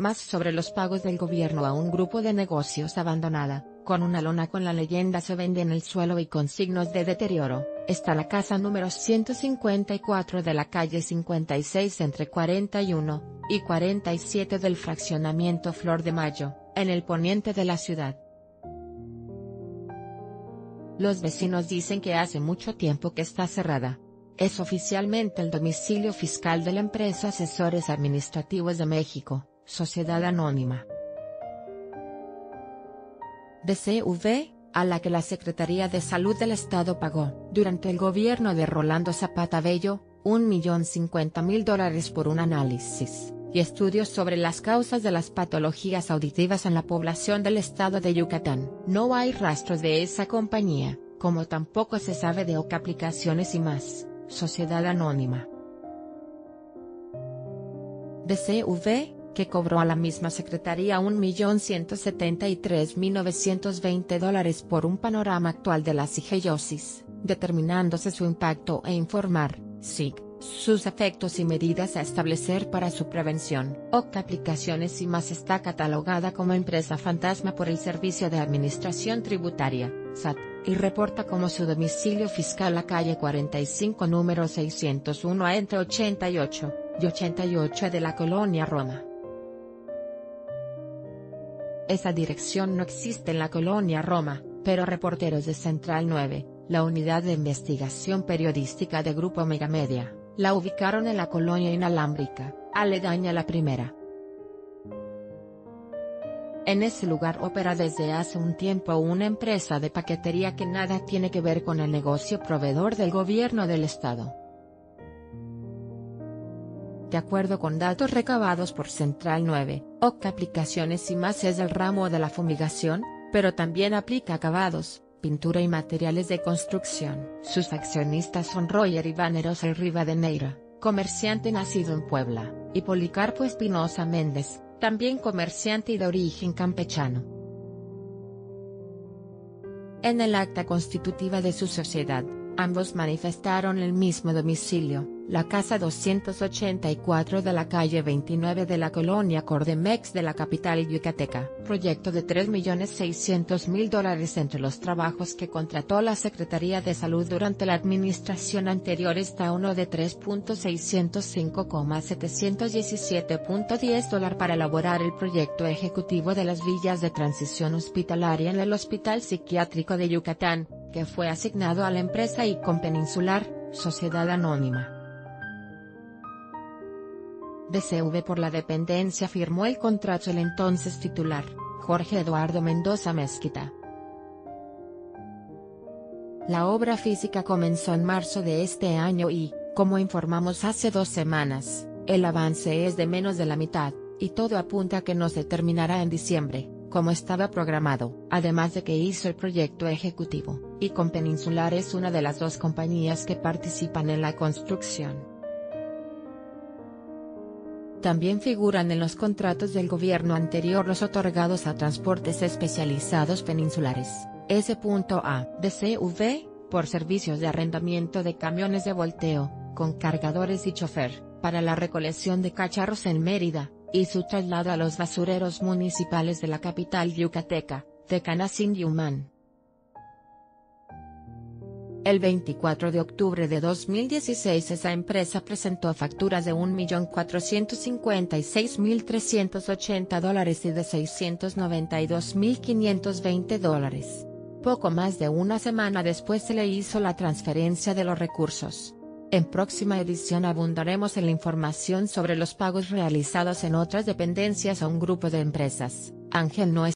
Más sobre los pagos del gobierno a un grupo de negocios abandonada, con una lona con la leyenda "se vende en el suelo" y con signos de deterioro, está la casa número 154 de la calle 56 entre 41 y 47 del fraccionamiento Flor de Mayo, en el poniente de la ciudad. Los vecinos dicen que hace mucho tiempo que está cerrada. Es oficialmente el domicilio fiscal de la empresa Asesores Administrativos de México, Sociedad Anónima DCV, a la que la Secretaría de Salud del Estado pagó, durante el gobierno de Rolando Zapata Bello, $1.050.000 por un análisis y estudios sobre las causas de las patologías auditivas en la población del estado de Yucatán. No hay rastros de esa compañía, como tampoco se sabe de Oca Aplicaciones y Más, Sociedad Anónima DCV, que cobró a la misma secretaría $1.173.920 por un panorama actual de la cigellosis, determinándose su impacto e informar, SIG, sus efectos y medidas a establecer para su prevención. Oca Aplicaciones y Más está catalogada como empresa fantasma por el Servicio de Administración Tributaria, SAT, y reporta como su domicilio fiscal la calle 45 número 601 entre 88 y 88 de la colonia Roma. Esa dirección no existe en la colonia Roma, pero reporteros de Central 9, la unidad de investigación periodística de Grupo Megamedia, la ubicaron en la colonia Inalámbrica, aledaña a la primera. En ese lugar opera desde hace un tiempo una empresa de paquetería que nada tiene que ver con el negocio proveedor del gobierno del estado. De acuerdo con datos recabados por Central 9, Oca Aplicaciones y Más es el ramo de la fumigación, pero también aplica acabados, pintura y materiales de construcción. Sus accionistas son Royer Ibáneros el Rivadeneira, comerciante nacido en Puebla, y Policarpo Espinosa Méndez, también comerciante y de origen campechano. En el acta constitutiva de su sociedad, ambos manifestaron el mismo domicilio, la casa 284 de la calle 29 de la colonia Cordemex de la capital yucateca. Proyecto de $3.600.000 entre los trabajos que contrató la Secretaría de Salud durante la administración anterior está uno de $3.605.717.10 para elaborar el proyecto ejecutivo de las villas de transición hospitalaria en el Hospital Psiquiátrico de Yucatán, que fue asignado a la empresa ICOM Peninsular, Sociedad Anónima DCV. Por la dependencia firmó el contrato el entonces titular, Jorge Eduardo Mendoza Mezquita. La obra física comenzó en marzo de este año y, como informamos hace 2 semanas, el avance es de menos de la mitad, y todo apunta a que no se terminará en diciembre, como estaba programado. Además de que hizo el proyecto ejecutivo, ICOM Peninsular es una de las 2 compañías que participan en la construcción. También figuran en los contratos del gobierno anterior los otorgados a Transportes Especializados Peninsulares, S.A. DCV, por servicios de arrendamiento de camiones de volteo, con cargadores y chofer, para la recolección de cacharros en Mérida, y su traslado a los basureros municipales de la capital yucateca, Tecanacín y Humán. El 24 de octubre de 2016 esa empresa presentó facturas de $1.456.380 y de $692.520. Poco más de una semana después se le hizo la transferencia de los recursos. En próxima edición abundaremos en la información sobre los pagos realizados en otras dependencias a un grupo de empresas. Ángel no es